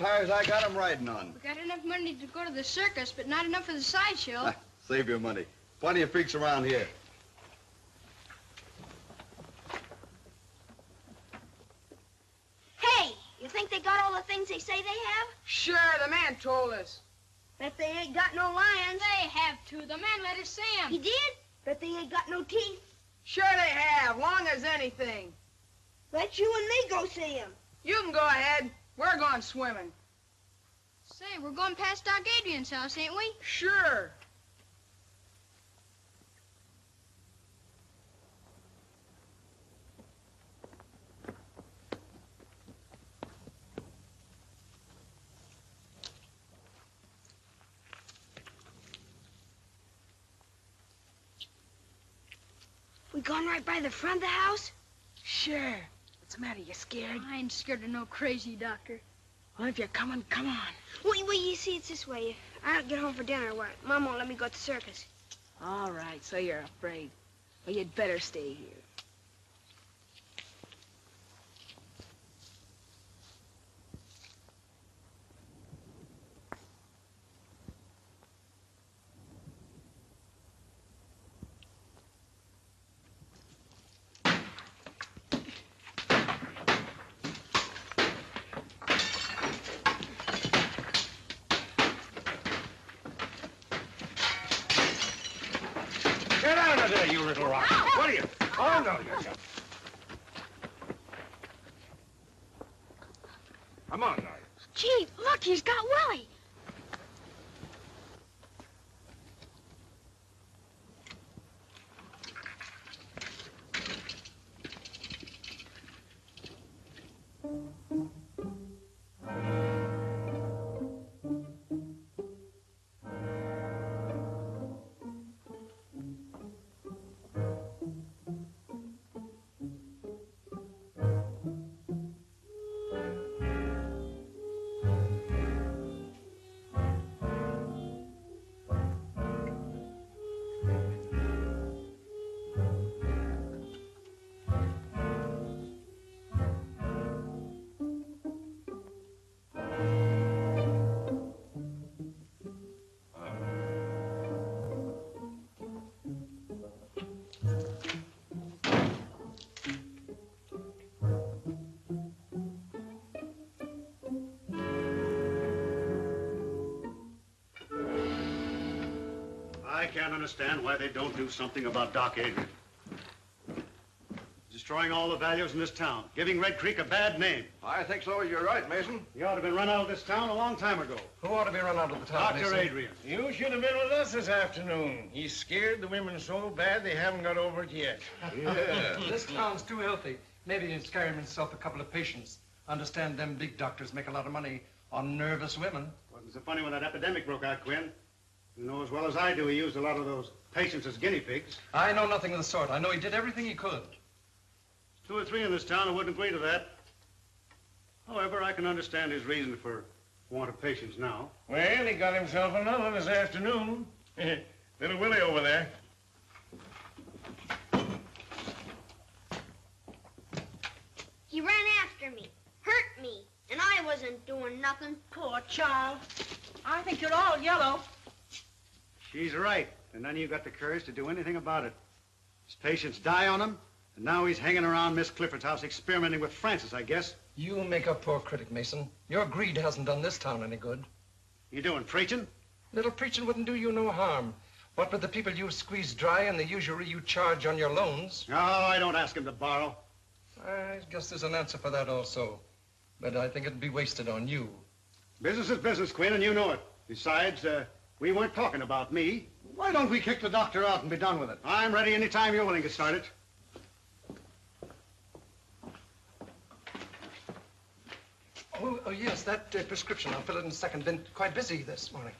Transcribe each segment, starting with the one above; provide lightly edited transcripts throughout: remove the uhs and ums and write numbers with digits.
tires, I got them riding on. We got enough money to go to the circus, but not enough for the sideshow. Save your money. Plenty of freaks around here. Hey, you think they got all the things they say they have? Sure, the man told us. Bet they ain't got no lions. They have to. The man let us see them. He did? Bet they ain't got no teeth. Sure they have, long as anything. Let you and me go see them. You can go ahead. We're going swimming. Say, we're going past Doc Adrian's house, ain't we? Sure. We gone right by the front of the house? Sure. What's the matter, you scared? I ain't scared of no crazy doctor. Well, if you're coming, come on. Wait, you see, it's this way. If I don't get home for dinner, what? Mom won't let me go to the circus. All right, so you're afraid. Well, you'd better stay here. I can't understand why they don't do something about Doc Adrian. Destroying all the values in this town, giving Red Creek a bad name. I think so. You're right, Mason. You ought to have been run out of this town a long time ago. Who ought to be run out of the town, Dr. Adrian. You should have been with us this afternoon. He scared the women so bad they haven't got over it yet. Yeah. This town's too healthy. Maybe he's carrying himself a couple of patients. Understand them big doctors make a lot of money on nervous women. Wasn't so funny when that epidemic broke out, Quinn. You know as well as I do, he used a lot of those patients as guinea pigs. I know nothing of the sort. I know he did everything he could. Two or three in this town who wouldn't agree to that. However, I can understand his reason for want of patients now. Well, he got himself another this afternoon. Little Willie over there. He ran after me, hurt me, and I wasn't doing nothing. Poor child. I think you're all yellow. She's right, and none of you got the courage to do anything about it. His patients die on him, and now he's hanging around Miss Clifford's house experimenting with Francis, I guess. You make a poor critic, Mason. Your greed hasn't done this town any good. You doing preaching? Little preaching wouldn't do you no harm. What with the people you squeeze dry and the usury you charge on your loans. No, I don't ask him to borrow. I guess there's an answer for that also, but I think it'd be wasted on you. Business is business, Quinn, and you know it. Besides, we weren't talking about me. Why don't we kick the doctor out and be done with it? I'm ready any time you're willing to start it. Oh yes, that prescription. I'll fill it in a second. Been quite busy this morning.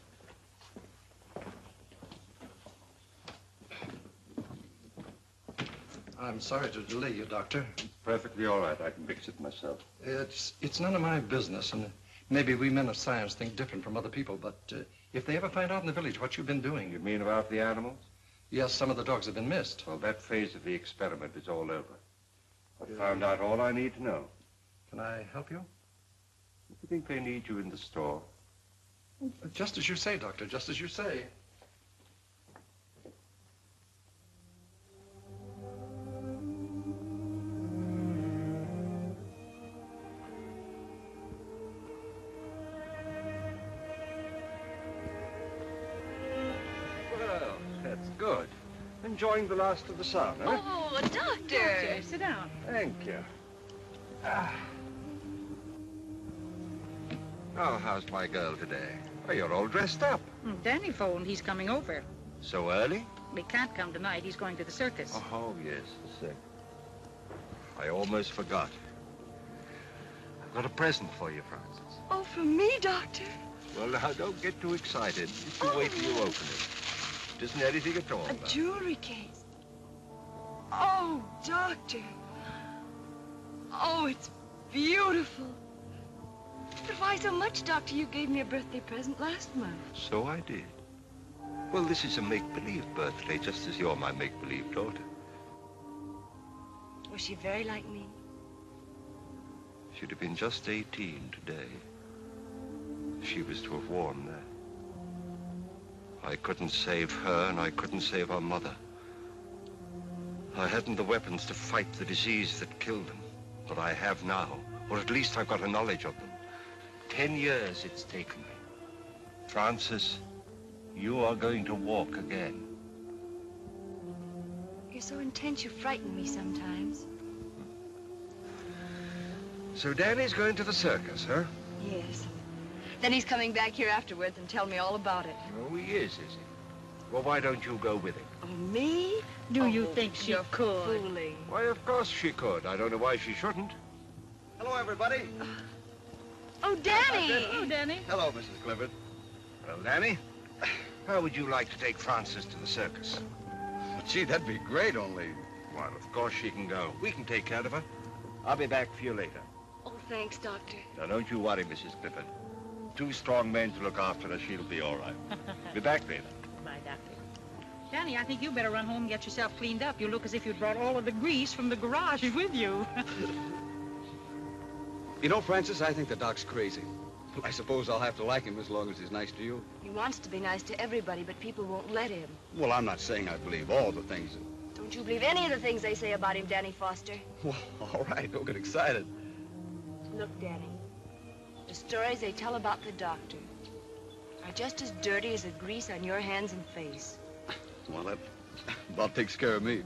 I'm sorry to delay you, Doctor. It's perfectly all right. I can fix it myself. It's none of my business, and maybe we men of science think different from other people, but... if they ever find out in the village what you've been doing... You mean about the animals? Yes, some of the dogs have been missed. Well, that phase of the experiment is all over. I found out all I need to know. Can I help you? You think they need you in the store? Just as you say, Doctor, just as you say. Well, that's good. Enjoying the last of the sun, huh? Oh, Doctor, sit down. Thank you. Oh, how's my girl today? Oh, you're all dressed up. Danny phoned. He's coming over. So early? He can't come tonight. He's going to the circus. Oh, yes, the circus. I almost forgot. I've got a present for you, Frances. Oh, for me, Doctor? Well, now, don't get too excited. Just wait till you open it. It isn't anything at all. A jewelry case. Oh, Doctor. Oh, it's beautiful. But why so much, Doctor? You gave me a birthday present last month. So I did. Well, this is a make-believe birthday, just as you're my make-believe daughter. Was she very like me? She'd have been just 18 today. She was to have worn that. I couldn't save her, and I couldn't save her mother. I hadn't the weapons to fight the disease that killed them, but I have now, or at least I've got a knowledge of them. 10 years it's taken me. Frances, you are going to walk again. You're so intense, you frighten me sometimes. So Danny's going to the circus, huh? Yes. Then he's coming back here afterwards and tell me all about it. Oh, he is he? Well, why don't you go with him? Oh, me? Do you think she could? Fooling. Why, of course she could. I don't know why she shouldn't. Hello, everybody. Oh, Danny! Oh, Danny. Hello, Mrs. Clifford. Well, Danny, how would you like to take Frances to the circus? Well, gee, that'd be great, only... Well, of course she can go. We can take care of her. I'll be back for you later. Oh, thanks, Doctor. Now, don't you worry, Mrs. Clifford. Two strong men to look after her. She'll be all right. Be back later. Bye, Doctor. Danny, I think you better run home and get yourself cleaned up. You look as if you'd brought all of the grease from the garage with you. You know, Frances, I think the doc's crazy. I suppose I'll have to like him as long as he's nice to you. He wants to be nice to everybody, but people won't let him. Well, I'm not saying I believe all the things. Don't you believe any of the things they say about him, Danny Foster? Well, all right, don't get excited. Look, Danny, the stories they tell about the doctor are just as dirty as the grease on your hands and face. Well, that about takes care of me.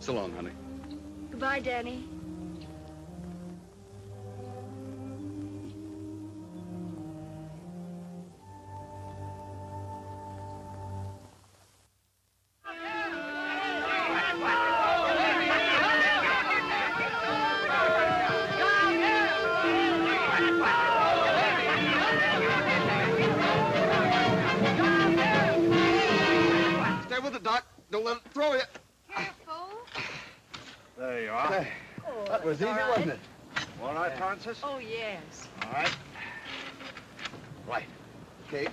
So long, honey. Goodbye, Danny. Don't let it throw you. Careful. There you are. Hey, oh, that was easy, wasn't it? All right, Frances? Oh, yes. All right. Right. Okay.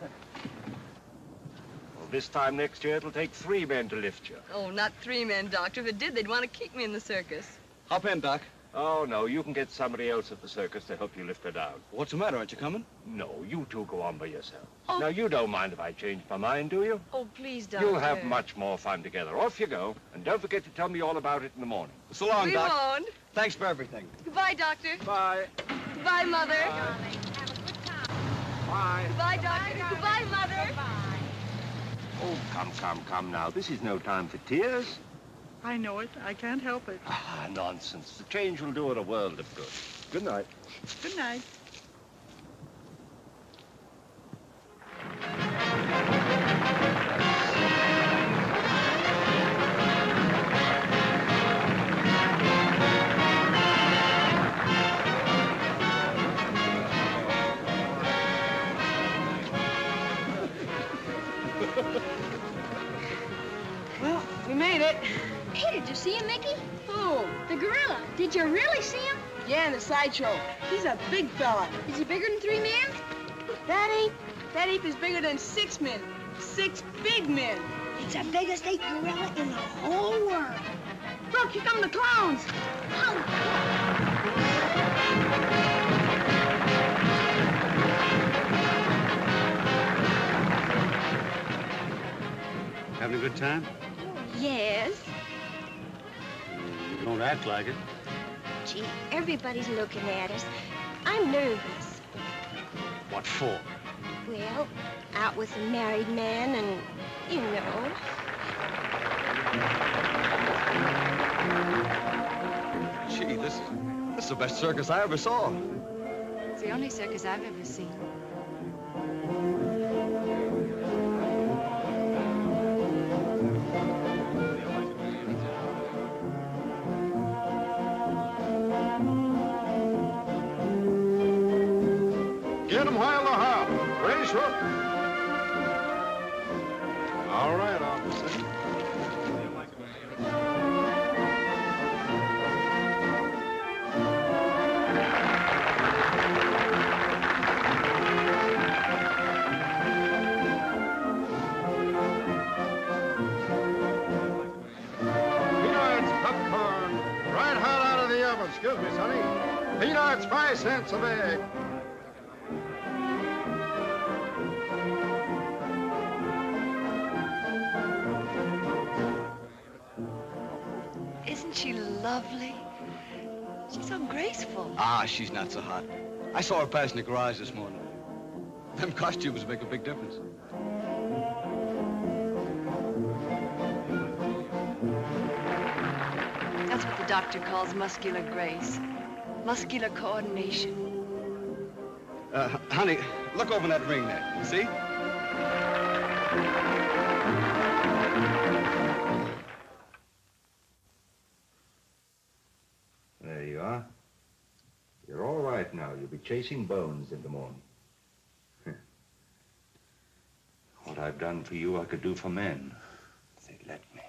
Well, this time next year, it'll take 3 men to lift you. Oh, not 3 men, Doctor. If it did, they'd want to keep me in the circus. Hop in, Doc. Oh, no, you can get somebody else at the circus to help you lift her down. What's the matter? Aren't you coming? No, you two go on by yourselves. Oh. Now, you don't mind if I change my mind, do you? Oh, please, Doctor. You'll have much more fun together. Off you go. And don't forget to tell me all about it in the morning. So long, Doc. We won't. Thanks for everything. Goodbye, Doctor. Bye. Goodbye, Mother. Bye. Have a good time. Bye. Goodbye, Doctor. Goodbye, Mother. Goodbye. Oh, come now. This is no time for tears. I know it. I can't help it. Ah, nonsense. The change will do it a world of good. Good night. Good night. Well, we made it. Hey, did you see him, Mickey? Oh, the gorilla. Did you really see him? Yeah, in the sideshow. He's a big fella. Is he bigger than 3 men? That ape is bigger than 6 men. 6 big men. It's the biggest ape gorilla in the whole world. Look, here come the clowns. Oh. Having a good time? Yes. You don't act like it. Gee, everybody's looking at us. I'm nervous. What for? Well, out with a married man and, you know. Gee, this is the best circus I ever saw. It's the only circus I've ever seen. Get 'em while they're hot. Raise up. All right, officer. Peanuts, popcorn, right hot out of the oven. Excuse me, sonny. Peanuts, 5 cents a bag. Lovely. She's so graceful. Ah, she's not so hot. I saw her pass in the garage this morning. Them costumes make a big difference. That's what the doctor calls muscular grace. Muscular coordination. Honey, look over that ring there. You see? You're all right now. You'll be chasing bones in the morning. What I've done for you, I could do for men. If they'd let me.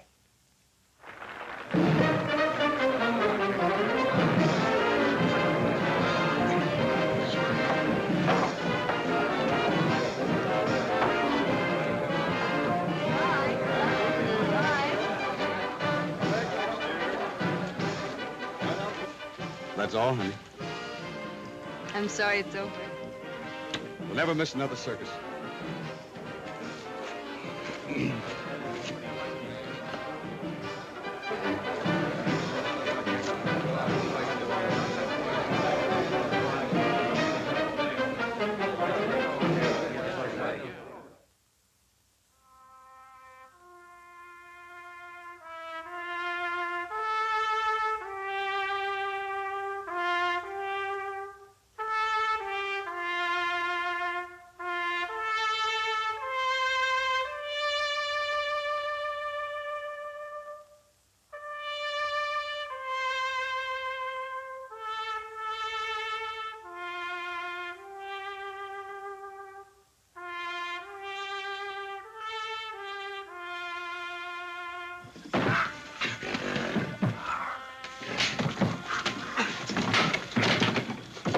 That's all, honey. I'm sorry it's over. We'll never miss another circus.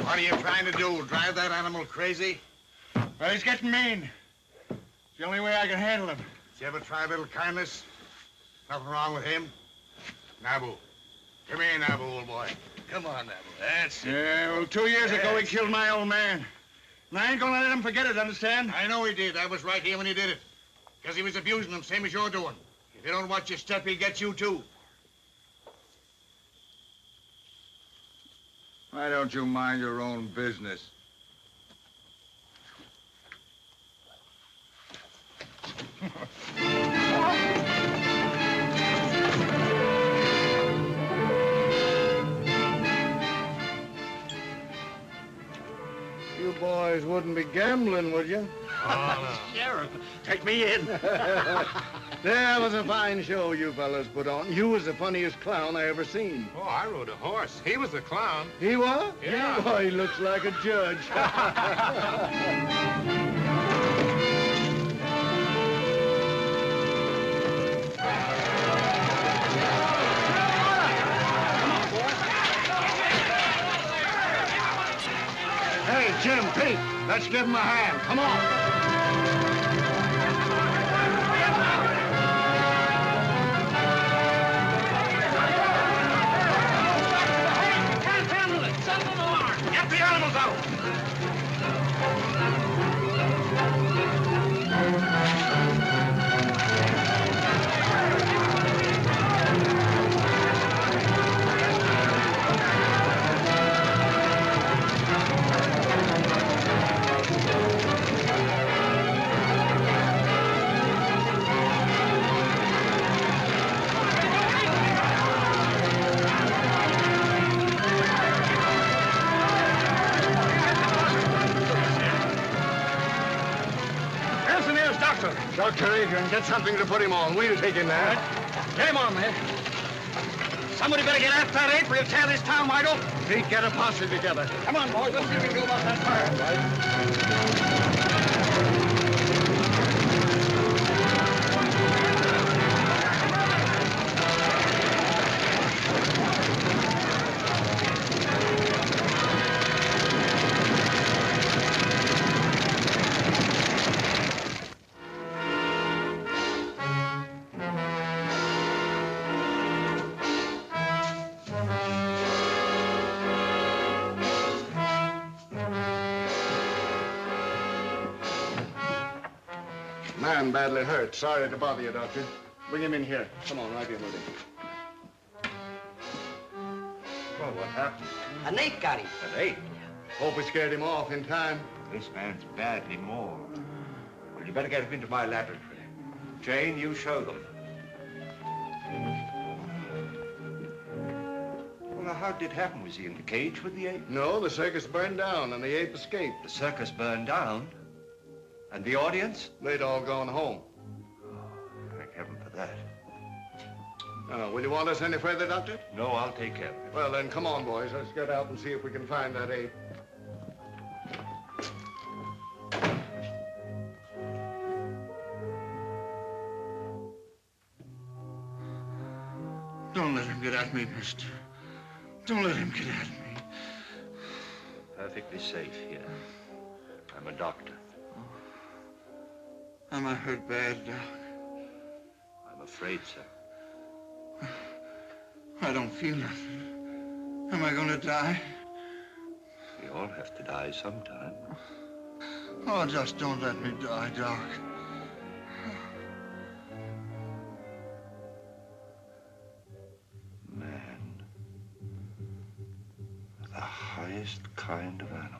What are you trying to do? Drive that animal crazy? Well, he's getting mean. It's the only way I can handle him. Did you ever try a little kindness? Nothing wrong with him. Nabu. Come here, Nabu, old boy. Come on, Nabu. That's it. Yeah, well, 2 years ago, he killed my old man. And I ain't gonna let him forget it, understand? I know he did. I was right here when he did it. Because he was abusing him, same as you're doing. If you don't watch your step, he gets you, too. Why don't you mind your own business? You boys wouldn't be gambling, would you? Oh, no. Sheriff, take me in. That was a fine show you fellas put on. You was the funniest clown I ever seen. Oh, I rode a horse. He was the clown. He was? Yeah. Well, he looks like a judge. Hey, Jim, Pete, let's give him a hand. Come on. Doctor. Dr. Adrian, get something to put him on. We'll take him there. Right. Get him on there. Somebody better get after that ape. We'll tear this town wide open. Pete, get a posse together. Come on, boys. Let's see what we can do about that fire. Right. Man badly hurt. Sorry to bother you, Doctor. Bring him in here. Come on, right here, Moody. Well, what happened? An ape got him. An ape? Yeah. Hope we scared him off in time. This man's badly mauled. Well, you better get him into my laboratory. Jane, you show them. Well, now, how did it happen? Was he in the cage with the ape? No, the circus burned down and the ape escaped. The circus burned down? And the audience? They'd all gone home. Oh, thank heaven for that. Now, will you want us any further, Doctor? No, I'll take care of it. Well, then, come on, boys. Let's get out and see if we can find that ape. Don't let him get at me, mister. Don't let him get at me. Perfectly safe here. I'm a doctor. Am I hurt bad, Doc? I'm afraid so. I don't feel nothing. Am I going to die? We all have to die sometime. Oh, just don't let me die, Doc. Man. The highest kind of animal.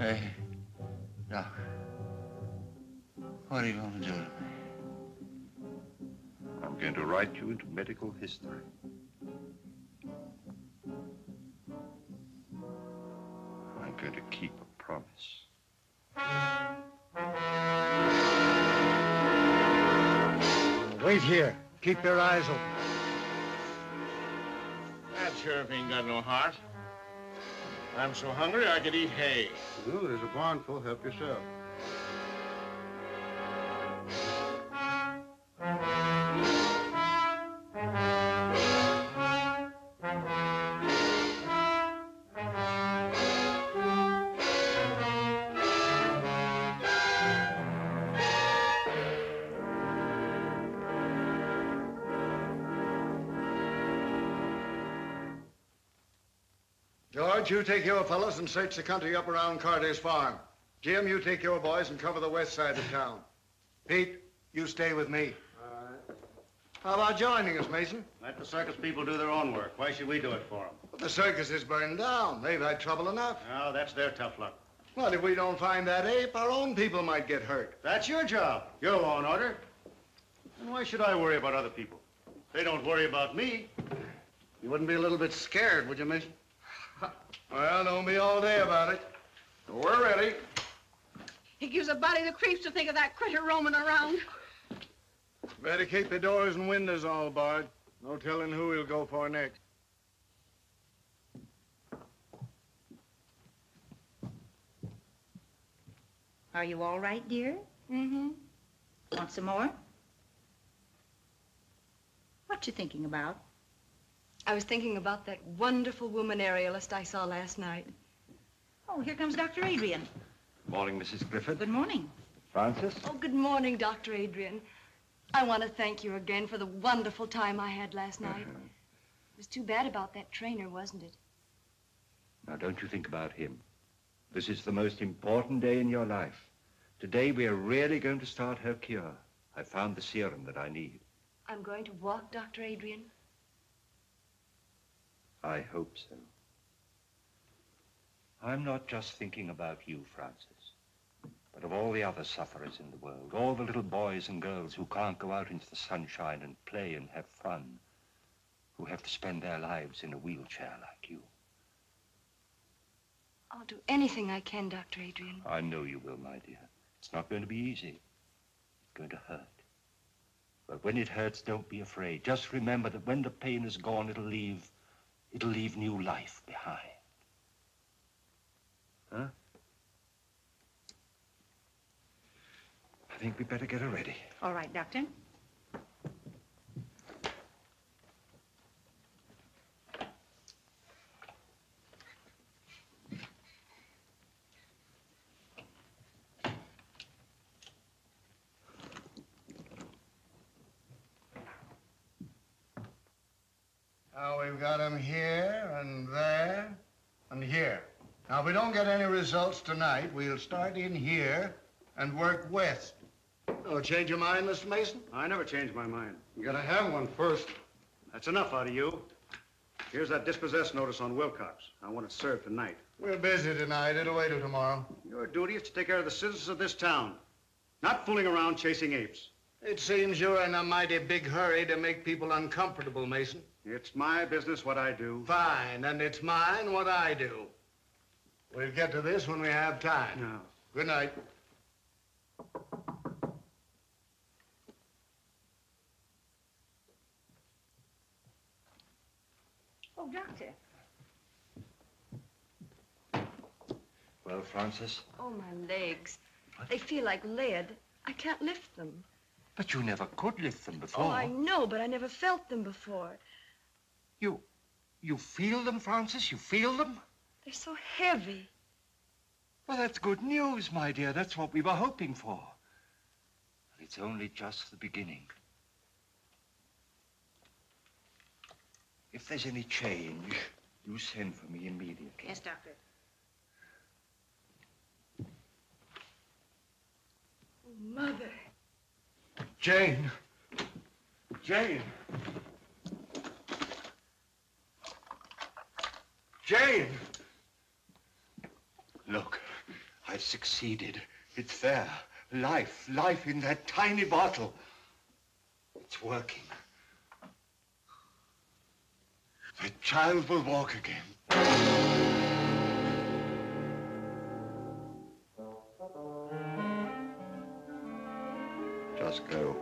Hey, Doc, what are you going to do to me? I'm going to write you into medical history. I'm going to keep a promise. Wait here. Keep your eyes open. That sheriff ain't got no heart. I'm so hungry, I could eat hay. Well, there's a barnful. Help yourself. George, you take your fellows and search the country up around Carter's farm. Jim, you take your boys and cover the west side of town. Pete, you stay with me. All right. How about joining us, Mason? Let the circus people do their own work. Why should we do it for them? Well, the circus is burned down. They've had trouble enough. No, that's their tough luck. Well, if we don't find that ape, our own people might get hurt. That's your job. Your law and order. And why should I worry about other people? They don't worry about me. You wouldn't be a little bit scared, would you, Mason? Well, don't be all day about it. We're ready. It gives a body the creeps to think of that critter roaming around. Better keep the doors and windows all barred. No telling who he'll go for next. Are you all right, dear? Mm-hmm. Want some more? What you thinking about? I was thinking about that wonderful woman aerialist I saw last night. Oh, here comes Dr. Adrian. Good morning, Mrs. Griffith. Good morning. Francis? Oh, good morning, Dr. Adrian. I want to thank you again for the wonderful time I had last night. It was too bad about that trainer, wasn't it? Now, don't you think about him. This is the most important day in your life. Today, we are really going to start her cure. I found the serum that I need. I'm going to walk, Dr. Adrian. I hope so. I'm not just thinking about you, Francis, but of all the other sufferers in the world, all the little boys and girls who can't go out into the sunshine and play and have fun. who have to spend their lives in a wheelchair like you. I'll do anything I can, Dr. Adrian. I know you will, my dear. It's not going to be easy. It's going to hurt. But when it hurts, don't be afraid. Just remember that when the pain is gone, it'll leave new life behind. Huh? I think we better get her ready. All right, Doctor. Now we've got him here and there and here. Now, if we don't get any results tonight, we'll start in here and work west. Oh, change your mind, Mr. Mason? I never change my mind. You gotta have one first. That's enough out of you. Here's that dispossess notice on Wilcox. I want it served tonight. We're busy tonight. It'll wait till tomorrow. Your duty is to take care of the citizens of this town, not fooling around chasing apes. It seems you're in a mighty big hurry to make people uncomfortable, Mason. It's my business what I do. Fine, and it's mine what I do. We'll get to this when we have time. No. Good night. Oh, Doctor. Well, Francis? Oh, my legs. What? They feel like lead. I can't lift them. But you never could lift them before. Oh, I know, but I never felt them before. You feel them, Francis? You feel them? They're so heavy. Well, that's good news, my dear. That's what we were hoping for. But it's only just the beginning. If there's any change, you send for me immediately. Yes, Doctor. Oh, Mother. Jane. Jane. Jane! Look, I've succeeded. It's there. Life in that tiny bottle. It's working. The child will walk again. Just go.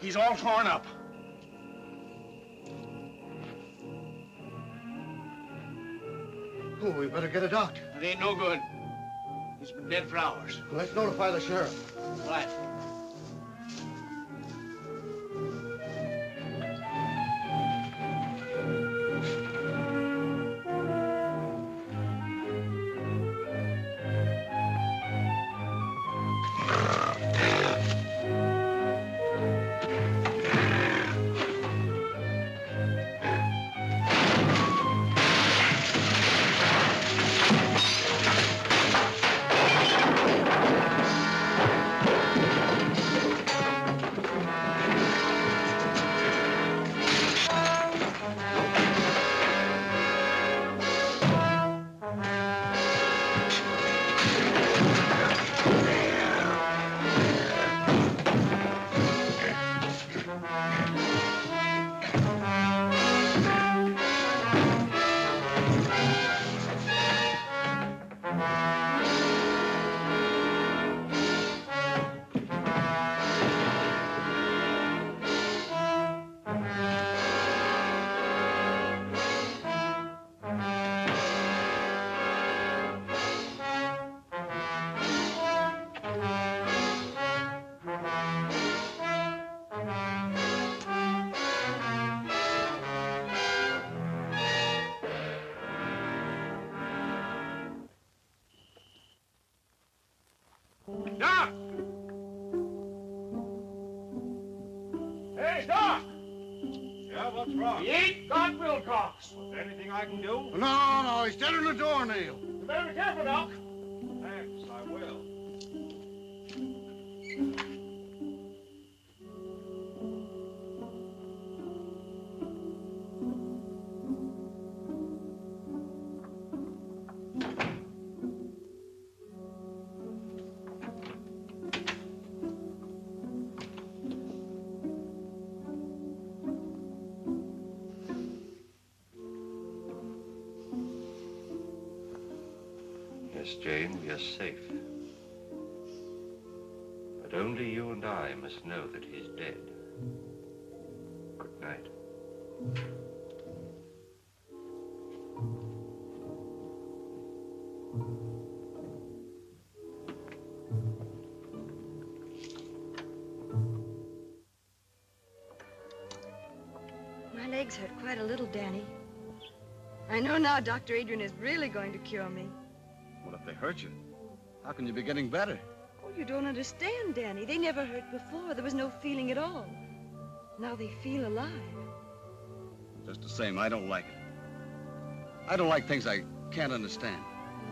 He's all torn up. Oh, we better get a doctor. That ain't no good. He's been dead for hours. Well, let's notify the sheriff. All right. Doc! Hey, Doc! Yeah, what's wrong? He ain't got Wilcox. Well, is there anything I can do? No, no, he's dead in the doornail. You better be careful, Doc. Thanks, I will. Miss Jane, we are safe. But only you and I must know that he's dead. Good night. My legs hurt quite a little, Danny. I know now Dr. Adrian is really going to cure me. Well, if they hurt you, how can you be getting better? Oh, you don't understand, Danny. They never hurt before. There was no feeling at all. Now they feel alive. Just the same, I don't like it. I don't like things I can't understand.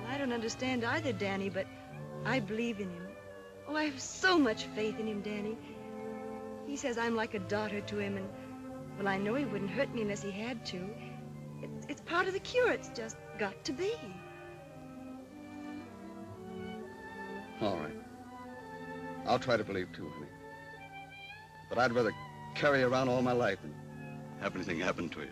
Well, I don't understand either, Danny, but I believe in him. Oh, I have so much faith in him, Danny. He says I'm like a daughter to him, and, well, I know he wouldn't hurt me unless he had to. It's part of the cure. It's just got to be. All right. I'll try to believe too, honey. But I'd rather carry around all my life than have anything happen to you.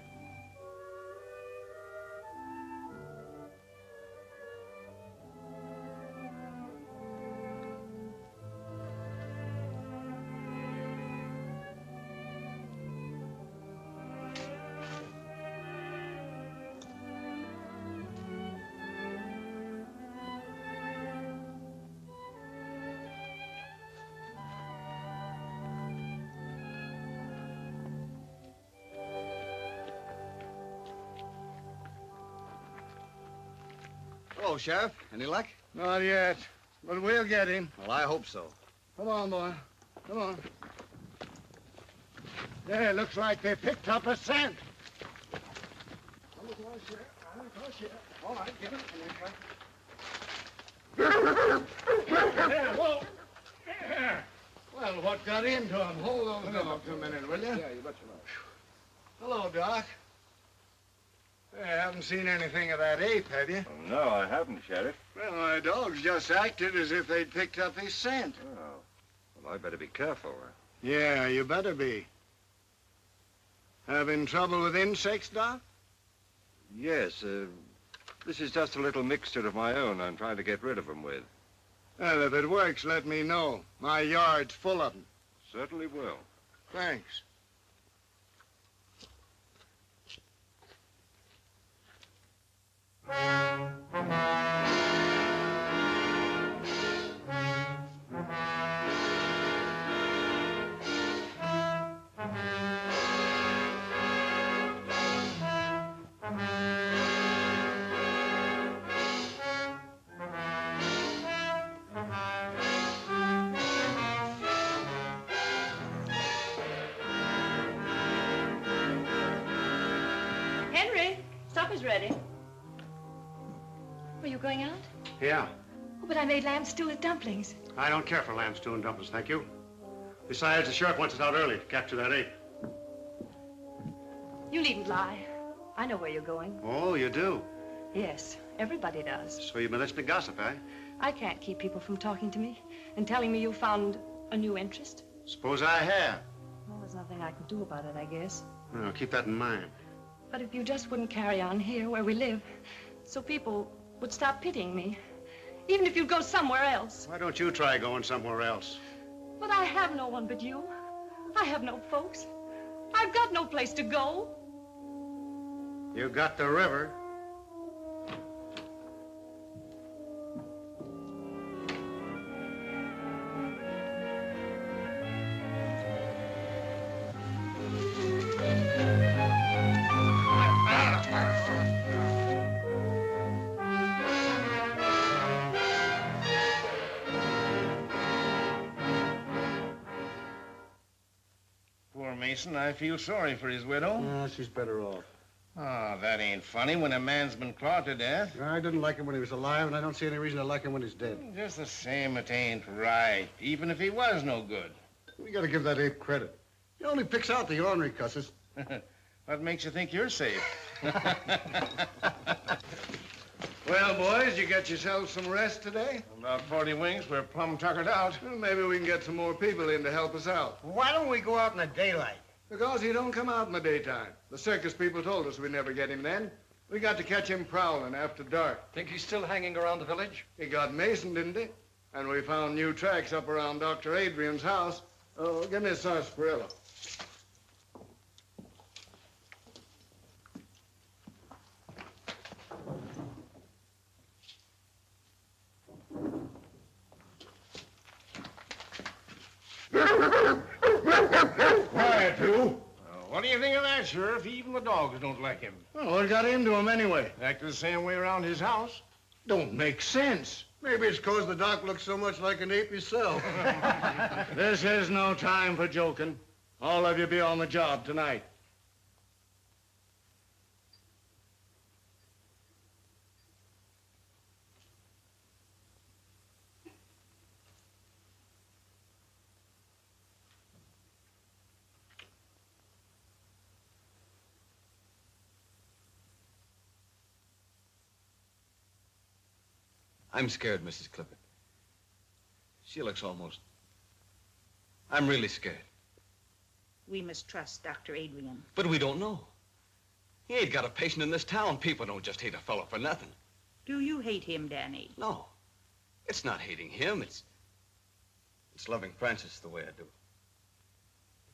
Hello, Sheriff. Any luck? Not yet, but we'll get him. Well, I hope so. Come on, boy. Come on. Yeah, looks like they picked up a scent. I'm across here. I'm across here. All right, get him. Yeah, whoa. Yeah. Well, what got into him? Hold on dogs a minute, will you? Yeah, you bet you know. Hello, Doc. I haven't seen anything of that ape, have you? Oh, no, I haven't, Sheriff. Well, my dogs just acted as if they'd picked up his scent. Oh. Well, I better be careful. Yeah, you better be. Having trouble with insects, Doc? Yes. This is just a little mixture of my own I'm trying to get rid of them with. Well, if it works, let me know. My yard's full of them. Certainly will. Thanks. Henry, supper's ready. Are you going out? Yeah. Oh, but I made lamb stew with dumplings. I don't care for lamb stew and dumplings, thank you. Besides, the sheriff wants us out early to capture that ape. You needn't lie. I know where you're going. Oh, you do? Yes, everybody does. So you've been listening to gossip, eh? I can't keep people from talking to me and telling me you found a new interest. Suppose I have. Well, there's nothing I can do about it, I guess. Well, keep that in mind. But if you just wouldn't carry on here where we live, so people would stop pitying me, even if you'd go somewhere else. Why don't you try going somewhere else? But I have no one but you. I have no folks. I've got no place to go. You got the river. Mason. I feel sorry for his widow. No, she's better off. Oh, that ain't funny when a man's been clawed to death. I didn't like him when he was alive, and I don't see any reason to like him when he's dead. Just the same, it ain't right, even if he was no good. We gotta give that ape credit. He only picks out the ornery cusses. What makes you think you're safe? Well, boys, you get yourselves some rest today? About 40 winks. We're plumb tuckered out. Well, maybe we can get some more people in to help us out. Why don't we go out in the daylight? Because he don't come out in the daytime. The circus people told us we'd never get him then. We got to catch him prowling after dark. Think he's still hanging around the village? He got Mason, didn't he? And we found new tracks up around Dr. Adrian's house. Oh, give me a sarsaparilla. Quiet, you. What do you think of that, Sheriff? Even the dogs don't like him. Well, what got into him anyway? Acted the same way around his house. Don't make sense. Maybe it's because the doc looks so much like an ape yourself. This is no time for joking. All of you be on the job tonight. I'm scared, Mrs. Clifford. She looks almost... I'm really scared. We must trust Dr. Adrian. But we don't know. He ain't got a patient in this town. People don't just hate a fellow for nothing. Do you hate him, Danny? No. It's not hating him. It's loving Frances the way I do.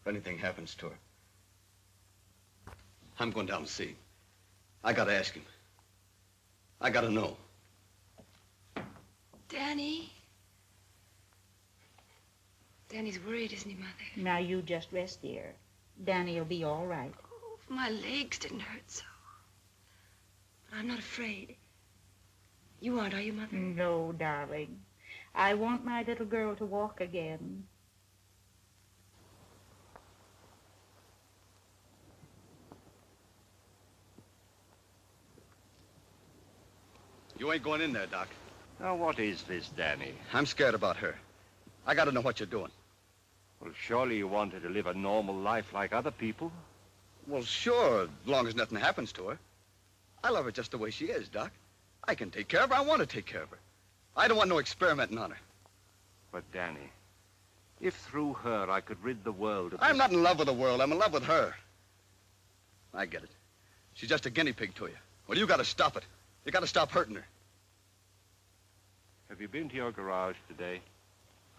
If anything happens to her, I'm going down to see him. I gotta ask him. I gotta know. Danny. Danny's worried, isn't he, Mother? Now you just rest, dear. Danny'll be all right. Oh, if my legs didn't hurt so. But I'm not afraid. You aren't, are you, Mother? No, darling. I want my little girl to walk again. You ain't going in there, Doc. Now, what is this, Danny? I'm scared about her. I gotta know what you're doing. Well, surely you want her to live a normal life like other people? Well, sure, as long as nothing happens to her. I love her just the way she is, Doc. I can take care of her. I want to take care of her. I don't want no experimenting on her. But, Danny, if through her I could rid the world of... I'm not in love with the world. I'm in love with her. I get it. She's just a guinea pig to you. Well, you gotta stop it. You gotta stop hurting her. Have you been to your garage today?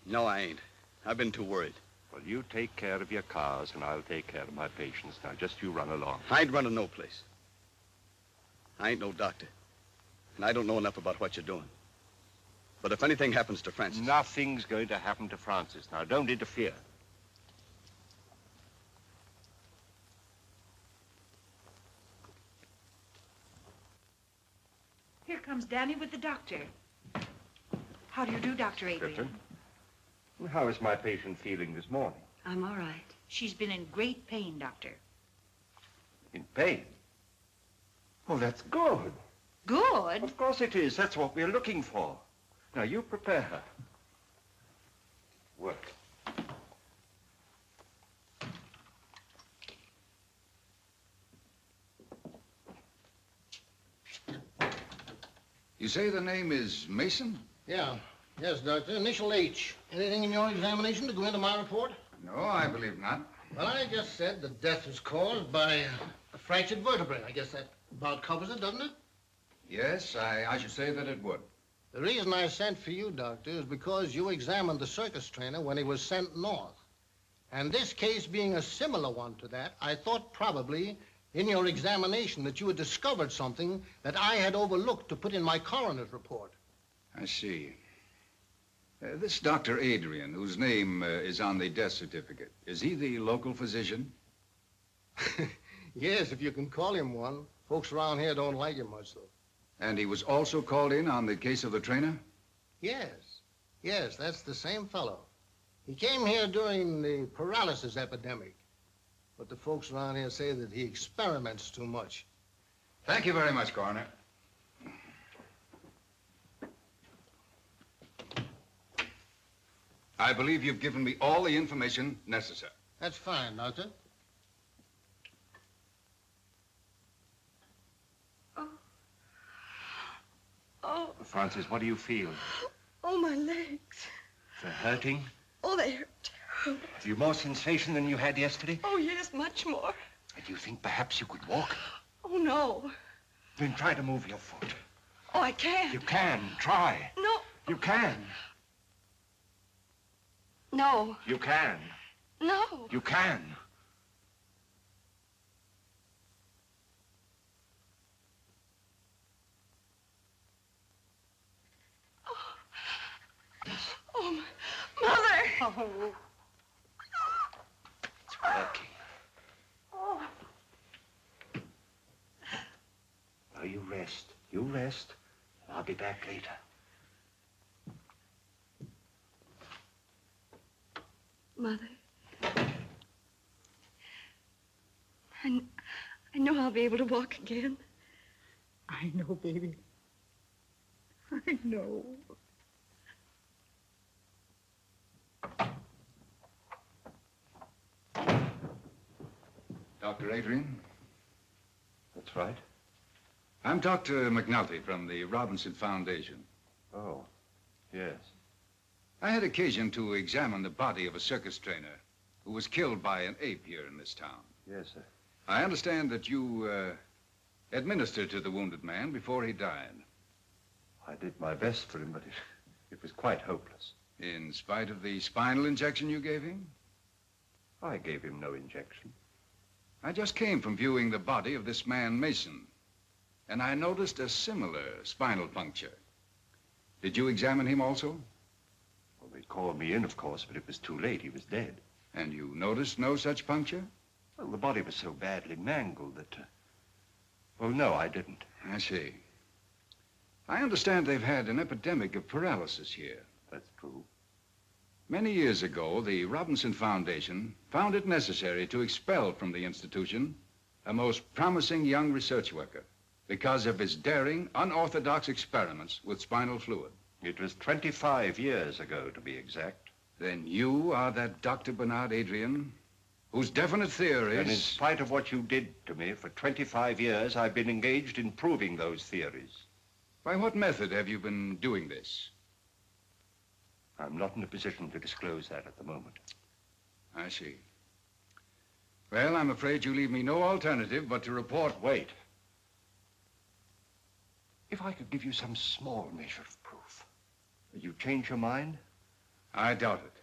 No, I ain't. I've been too worried. Well, you take care of your cars, and I'll take care of my patients. Now, just you run along. I ain't running no place. I ain't no doctor, and I don't know enough about what you're doing. But if anything happens to Frances... Nothing's going to happen to Frances. Now, don't interfere. Here comes Danny with the doctor. How do you do, Dr. Adrian? Well, how is my patient feeling this morning? I'm all right. She's been in great pain, Doctor. In pain? Oh, that's good. Good? Of course it is. That's what we're looking for. Now, you prepare her. Work. You say the name is Mason? Yeah. Yes, Doctor. Initial H. Anything in your examination to go into my report? No, I believe not. Well, I just said the death was caused by a fractured vertebrae. I guess that about covers it, doesn't it? Yes, I should say that it would. The reason I sent for you, Doctor, is because you examined the circus trainer when he was sent north. And this case being a similar one to that, I thought probably in your examination that you had discovered something that I had overlooked to put in my coroner's report. I see. This Dr. Adrian, whose name is on the death certificate, is he the local physician? Yes, if you can call him one. Folks around here don't like him much, though. And he was also called in on the case of the trainer? Yes. Yes, that's the same fellow. He came here during the paralysis epidemic. But the folks around here say that he experiments too much. Thank you very much, Coroner. I believe you've given me all the information necessary. That's fine, Doctor. Oh. Francis, what do you feel? Oh, my legs. They're hurting? Oh, they hurt terrible. Have you more sensation than you had yesterday? Oh, yes, much more. Do you think perhaps you could walk? Oh, no. Then try to move your foot. Oh, I can't. You can. Try. No. You can. No. You can. No. You can. Oh. Oh, Mother. Oh. It's working. Oh. Now you rest. You rest. I'll be back later. Mother, I know I'll be able to walk again. I know, baby. I know. Dr. Adrian? That's right. I'm Dr. McNulty from the Robinson Foundation. Oh, yes. I had occasion to examine the body of a circus trainer who was killed by an ape here in this town. Yes, sir. I understand that you administered to the wounded man before he died. I did my best for him, but it was quite hopeless. In spite of the spinal injection you gave him? I gave him no injection. I just came from viewing the body of this man, Mason, and I noticed a similar spinal puncture. Did you examine him also? They called me in, of course, but it was too late. He was dead. And you noticed no such puncture? Well, the body was so badly mangled that... well, no, I didn't. I see. I understand they've had an epidemic of paralysis here. That's true. Many years ago, the Robinson Foundation found it necessary to expel from the institution a most promising young research worker because of his daring, unorthodox experiments with spinal fluid. It was 25 years ago, to be exact. Then you are that Dr. Bernard Adrian, whose definite theories... And in spite of what you did to me, for 25 years, I've been engaged in proving those theories. By what method have you been doing this? I'm not in a position to disclose that at the moment. I see. Well, I'm afraid you leave me no alternative but to report... Wait. If I could give you some small measure of proof... You change your mind? I doubt it.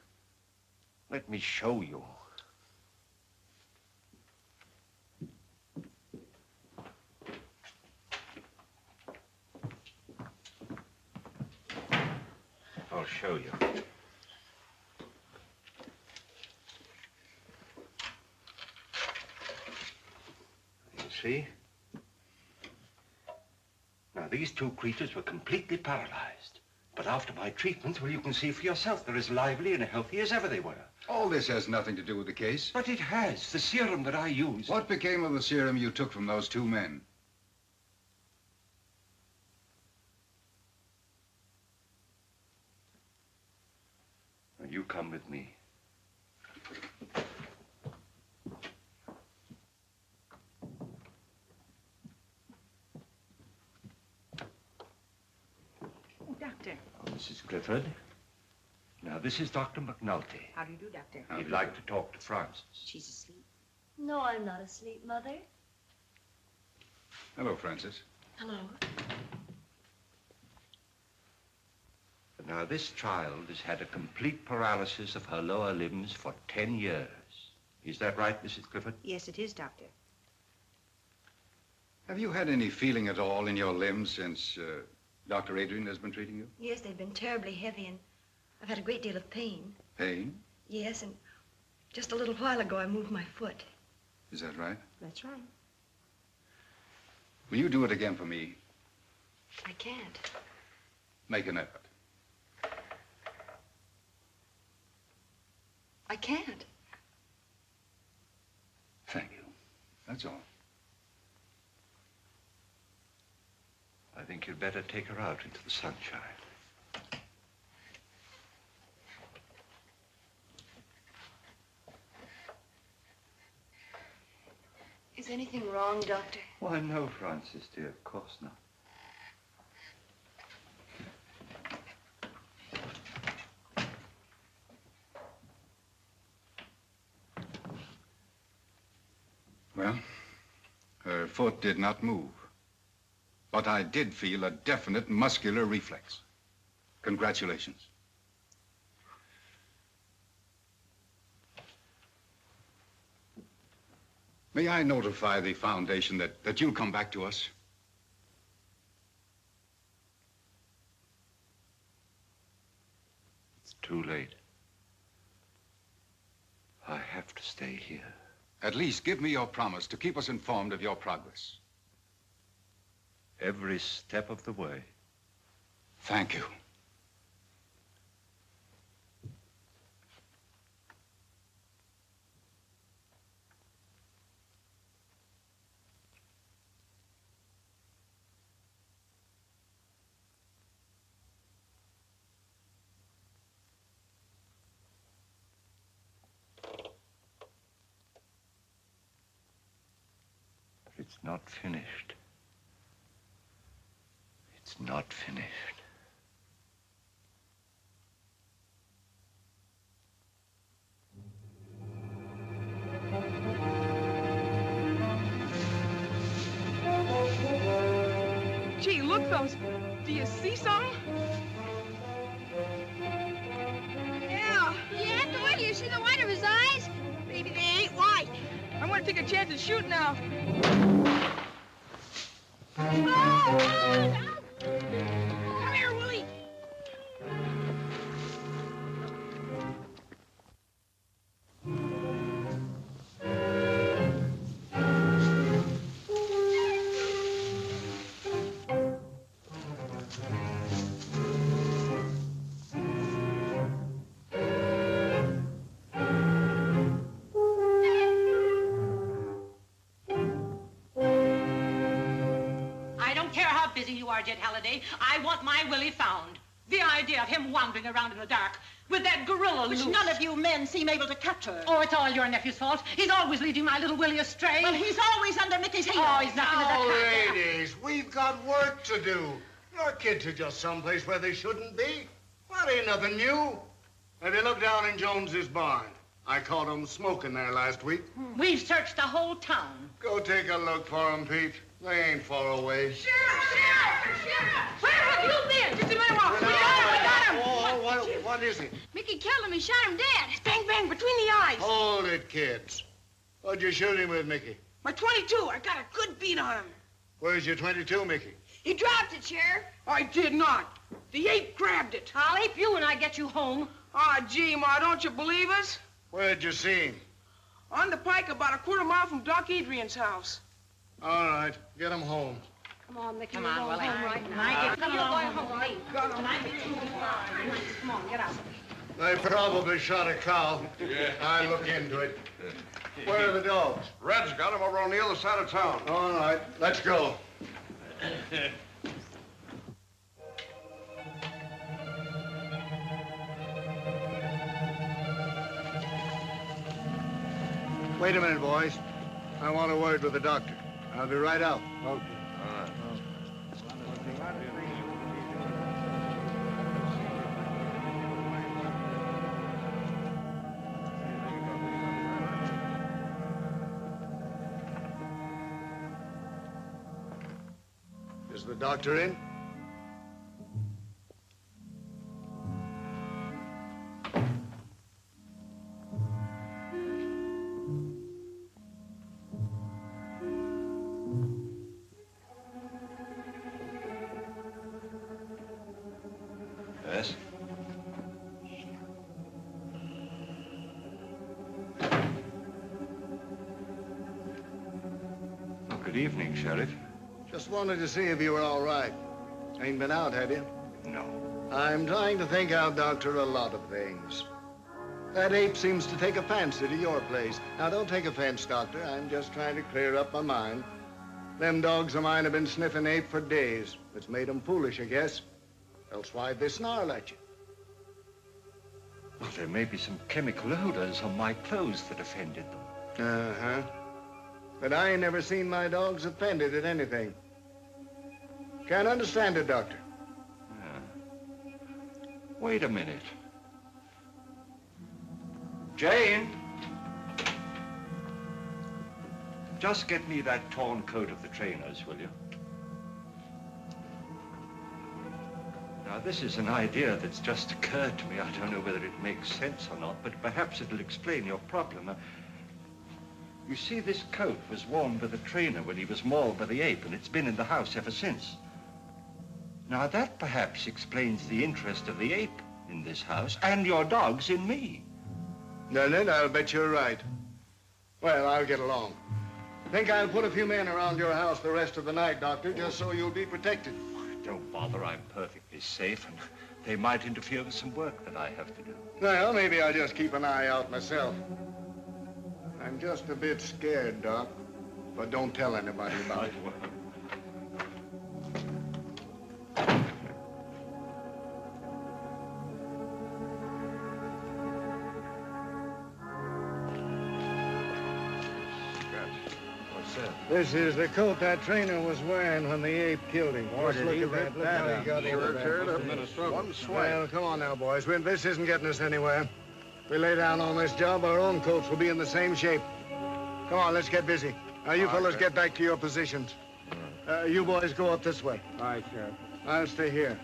Let me show you. I'll show you. You see? Now, these two creatures were completely paralyzed. But after my treatment, well, you can see for yourself they're as lively and healthy as ever they were. All this has nothing to do with the case. But it has. The serum that I used. What became of the serum you took from those two men? Now, you come with me. Mrs. Clifford. Now, this is Dr. McNulty. How do you do, Doctor? He'd like to talk to Frances. She's asleep. No, I'm not asleep, Mother. Hello, Frances. Hello. Now, this child has had a complete paralysis of her lower limbs for 10 years. Is that right, Mrs. Clifford? Yes, it is, Doctor. Have you had any feeling at all in your limbs since, Dr. Adrian has been treating you? Yes, they've been terribly heavy, and I've had a great deal of pain. Pain? Yes, and just a little while ago, I moved my foot. Is that right? That's right. Will you do it again for me? I can't. Make an effort. I can't. That's all. I think you'd better take her out into the sunshine. Is anything wrong, Doctor? Why, no, Frances, dear, of course not. Well, her foot did not move, but I did feel a definite muscular reflex. Congratulations. May I notify the Foundation that you'll come back to us? It's too late. I have to stay here. At least give me your promise to keep us informed of your progress. Every step of the way. Thank you. It's not finished. It's not finished. Gee, look, those. Do you see something? Yeah. Yeah, the way you see the white of his eyes? Maybe they ain't white. I want to take a chance and shoot now. Oh, come here, Willie. Jet Halliday, I want my Willie found. The idea of him wandering around in the dark with that gorilla loose. Which none of you men seem able to capture. Oh, it's all your nephew's fault. He's always leading my little Willie astray. Well, he's always under Mickey's heel. Oh, he's not under that kind. Ladies, we've got work to do. Your kids are just someplace where they shouldn't be. Well, ain't nothing new. Have you looked down in Jones's barn? I caught them smoking there last week. We've searched the whole town. Go take a look for them, Pete. They ain't far away. Sheriff! Sheriff! Sheriff! Where have you been? Just a minute, Walker. We got him! Oh, what is it? Mickey killed him. He shot him dead. It's bang, bang, between the eyes. Hold it, kids. What'd you shoot him with, Mickey? My .22. I got a good beat on him. Where's your .22, Mickey? He dropped it, Sheriff. I did not. The ape grabbed it. I'll ape you when I get you home. Ah, oh, gee, Ma, don't you believe us? Where'd you see him? On the pike about a quarter mile from Doc Adrian's house. All right, get him home. Come on, Mickey. Come on, Willie. Right now. Come on home. Come on, get out. They probably shot a cow. Yeah. I look into it. Where are the dogs? Red's got him over on the other side of town. All right, let's go. Wait a minute, boys. I want a word with the doctor. I'll be right out. Okay. All right. Is the doctor in? Wanted to see if you were all right. Ain't been out, had you? No. I'm trying to think out, Doctor, a lot of things. That ape seems to take a fancy to your place. Now, don't take offense, Doctor. I'm just trying to clear up my mind. Them dogs of mine have been sniffing ape for days. It's made them foolish, I guess. Else why'd they snarl at you? Well, there may be some chemical odors on my clothes that offended them. Uh-huh. But I ain't never seen my dogs offended at anything. Can't understand it, Doctor. Yeah. Wait a minute. Jane! Just get me that torn coat of the trainer's, will you? Now, this is an idea that's just occurred to me. I don't know whether it makes sense or not, but perhaps it'll explain your problem. You see, this coat was worn by the trainer when he was mauled by the ape, and it's been in the house ever since. Now, that perhaps explains the interest of the ape in this house and your dogs in me. Leonard, I'll bet you're right. Well, I'll get along. Think I'll put a few men around your house the rest of the night, Doctor, just so you'll be protected. Don't bother, I'm perfectly safe, and they might interfere with some work that I have to do. Well, maybe I'll just keep an eye out myself. I'm just a bit scared, Doc, but don't tell anybody about it. This is the coat that trainer was wearing when the ape killed him. Boy, did he rip that up. He teared up in a struggle. One swing. Well, come on now, boys. This isn't getting us anywhere. If we lay down on this job, our own coats will be in the same shape. Come on, let's get busy. Now, you fellas get back to your positions. You boys go up this way. All right, Sheriff. I'll stay here.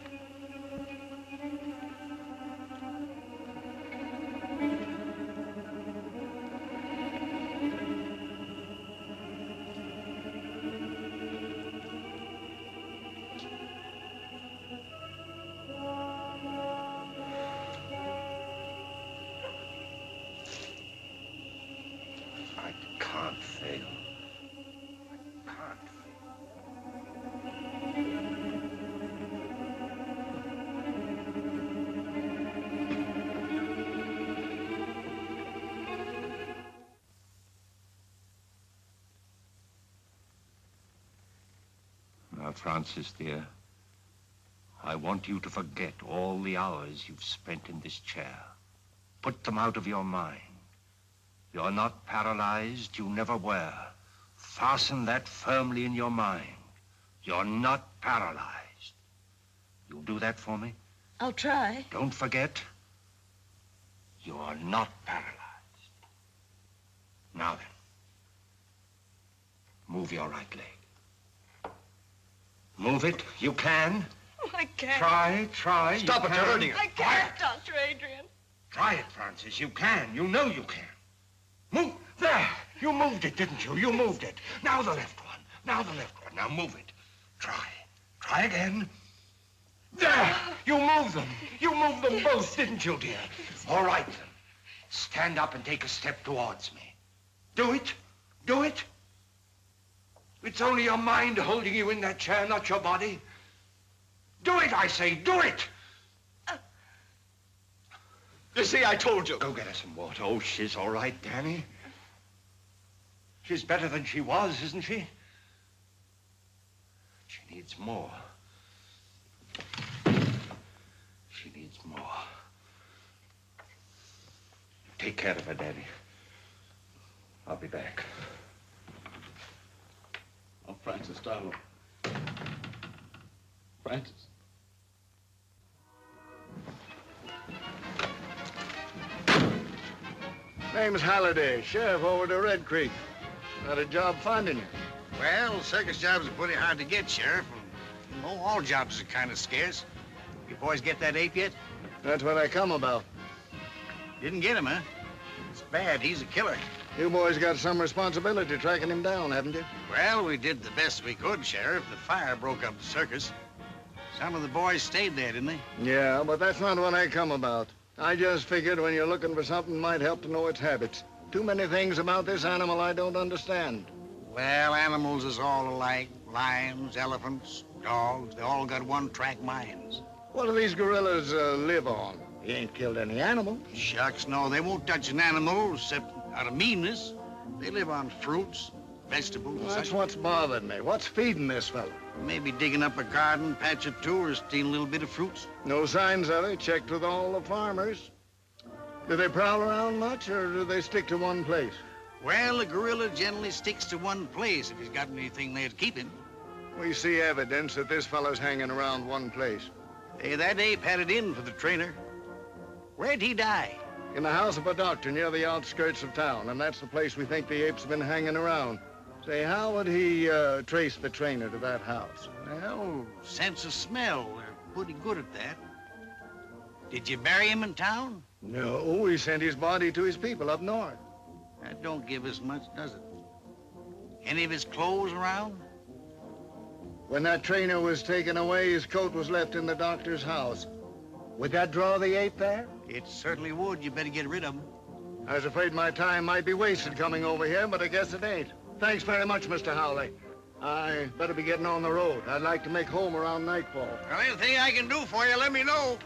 Francis, dear, I want you to forget all the hours you've spent in this chair. Put them out of your mind. You're not paralyzed, you never were. Fasten that firmly in your mind. You're not paralyzed. You'll do that for me? I'll try. Don't forget, you are not paralyzed. Now then, move your right leg. Move it. You can. Oh, I can't. Try. Stop it. You're hurting it. I can't, Dr. Adrian. Try it, Francis. You can. You know you can. Move. There. You moved it, didn't you? You moved it. Now the left one. Now move it. Try. Try again. There. You moved them. Both, didn't you, dear? All right, then. Stand up and take a step towards me. Do it. It's only your mind holding you in that chair, not your body. Do it, I say, do it! You see, I told you. Go get her some water. Oh, she's all right, Danny. She's better than she was, isn't she? She needs more. Take care of her, Danny. I'll be back. Oh, Francis, darling. Francis. Name's Halliday, sheriff over to Red Creek. Got a job finding you. Well, circus jobs are pretty hard to get, Sheriff. And, you know, all jobs are kind of scarce. You boys get that ape yet? That's what I come about. Didn't get him, huh? It's bad. He's a killer. You boys got some responsibility tracking him down, haven't you? Well, we did the best we could, Sheriff. The fire broke up the circus. Some of the boys stayed there, didn't they? Yeah, but that's not what I come about. I just figured when you're looking for something, it might help to know its habits. Too many things about this animal I don't understand. Well, animals is all alike. Lions, elephants, dogs, they all got one-track minds. What do these gorillas live on? He ain't killed any animals. Shucks, no. They won't touch an animal except out of meanness. They live on fruits, vegetables. Well, that's what's bothering me. What's feeding this fellow? Maybe digging up a garden, patch of two, or stealing a little bit of fruits. No signs of it. Checked with all the farmers. Do they prowl around much, or do they stick to one place? Well, a gorilla generally sticks to one place if he's got anything there to keep him. We see evidence that this fellow's hanging around one place. Hey, that ape had it in for the trainer. Where'd he die? In the house of a doctor near the outskirts of town, and that's the place we think the ape's been hanging around. Say, how would he trace the trainer to that house? Well, sense of smell. They're pretty good at that. Did you bury him in town? No, we sent his body to his people up north. That don't give us much, does it? Any of his clothes around? When that trainer was taken away, his coat was left in the doctor's house. Would that draw the ape there? It certainly would. You better get rid of him. I was afraid my time might be wasted coming over here, but I guess it ain't. Thanks very much, Mr. Howley. I better be getting on the road. I'd like to make home around nightfall. Well, anything I can do for you, let me know.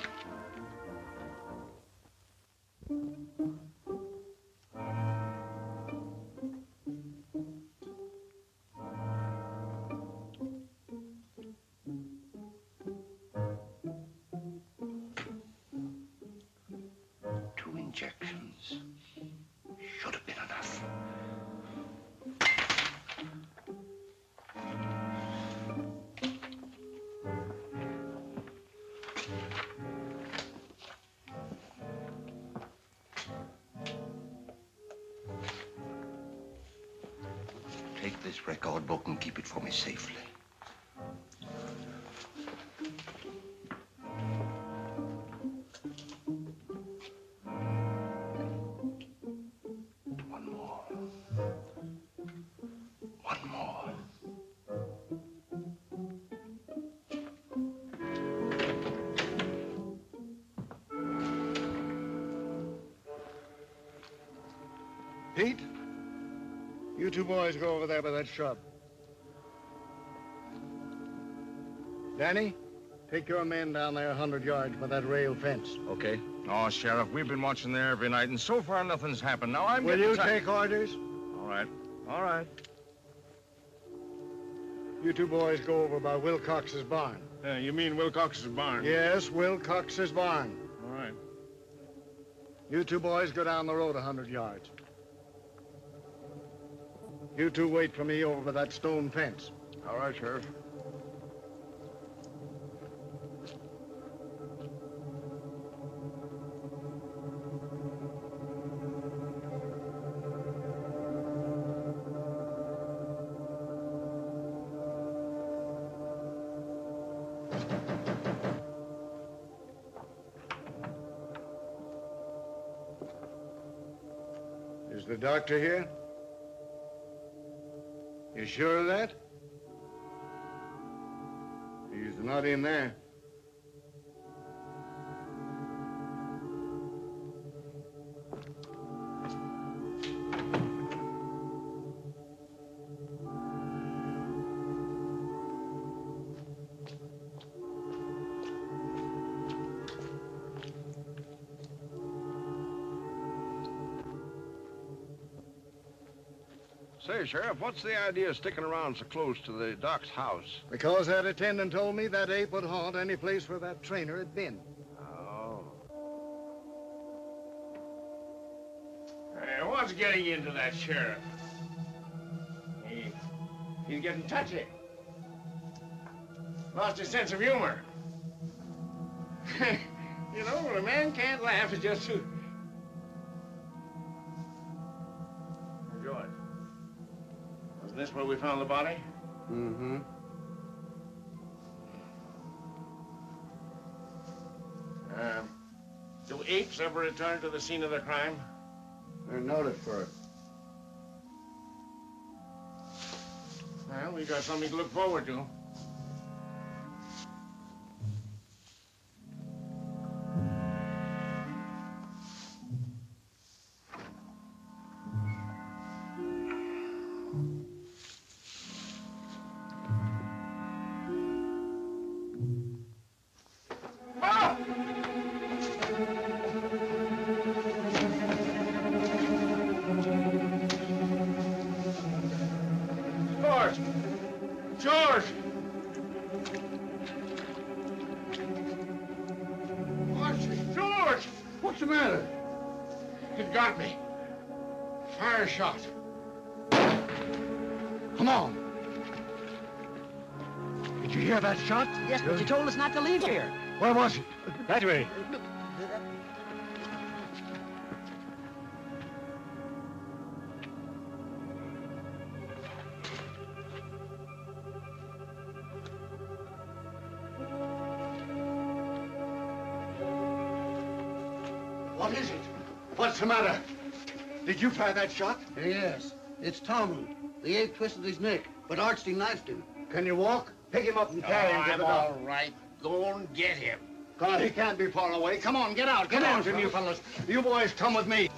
This record book and keep it for me safely. One more. One more. Pete? You two boys go over there by that shrub. Danny, take your men down there 100 yards by that rail fence. Okay. Oh, Sheriff, we've been watching there every night, and so far nothing's happened. Now I'm... Will you take orders? All right. All right. You two boys go over by Wilcox's barn. Yeah, you mean Wilcox's barn? Yes, Wilcox's barn. All right. You two boys go down the road 100 yards. You two wait for me over that stone fence. All right, Sheriff. Is the doctor here? You sure of that? He's not in there. Say, Sheriff, what's the idea of sticking around so close to the doc's house? Because that attendant told me that ape would haunt any place where that trainer had been. Oh. Hey, what's getting into that, Sheriff? He's getting touchy. Lost his sense of humor. You know, when a man can't laugh, it's just... Is this where we found the body? Mm-hmm. Do apes ever return to the scene of the crime? They're noted for it. Well, we got something to look forward to. It got me. Fire shot. Come on. Did you hear that shot? Yes, but you told us not to leave here. Where was it? That way. What is it? What's the matter? Did you fire that shot? Yes. It's Tomlin. The ape twisted his neck, but Archie knifed him. Can you walk? Pick him up and carry him to the doctor. All right. Go and get him. God, he can't be far away. Come on, get out. Get out, you fellas. You boys, come with me.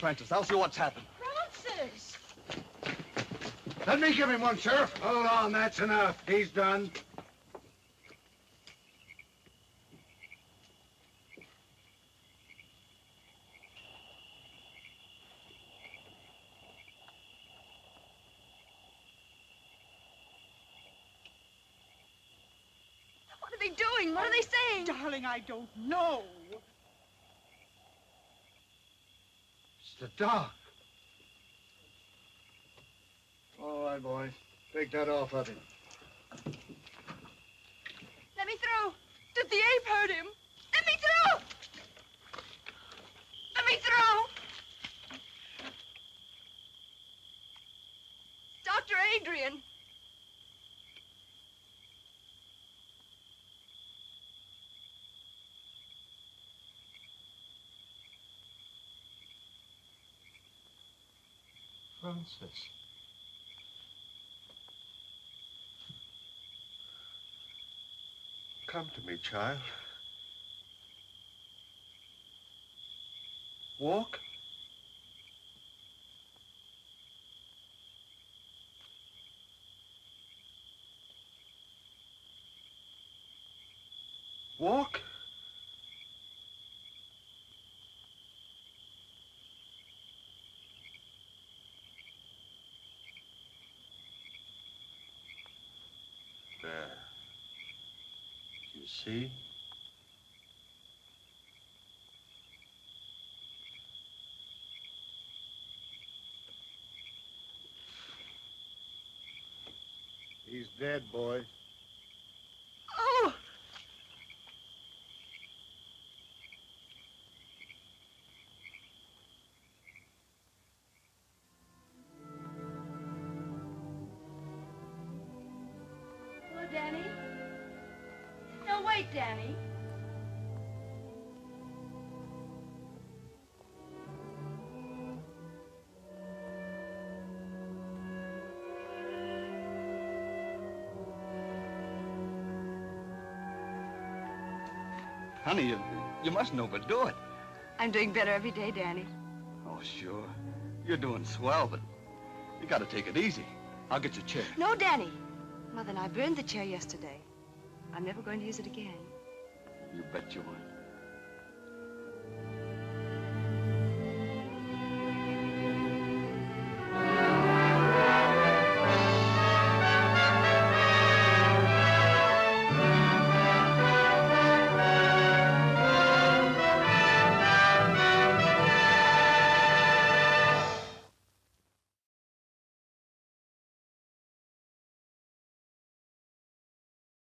Francis, I'll see what's happened. Francis! Let me give him one, Sheriff. Hold on, that's enough. He's done. What are they doing? What are they saying? Darling, I don't know. The dog. All right, boys. Take that off of him. Let me through. Did the ape hurt him? Let me through! Let me through! Dr. Adrian. Francis. Come to me, child. Walk. Walk. See? He's dead, boy. Oh! Hello, Danny. No, wait, Danny. Honey, you mustn't overdo it. I'm doing better every day, Danny. Oh, sure. You're doing swell, but you gotta take it easy. I'll get your chair. No, Danny. Mother and I burned the chair yesterday. I'm never going to use it again. You bet you won't.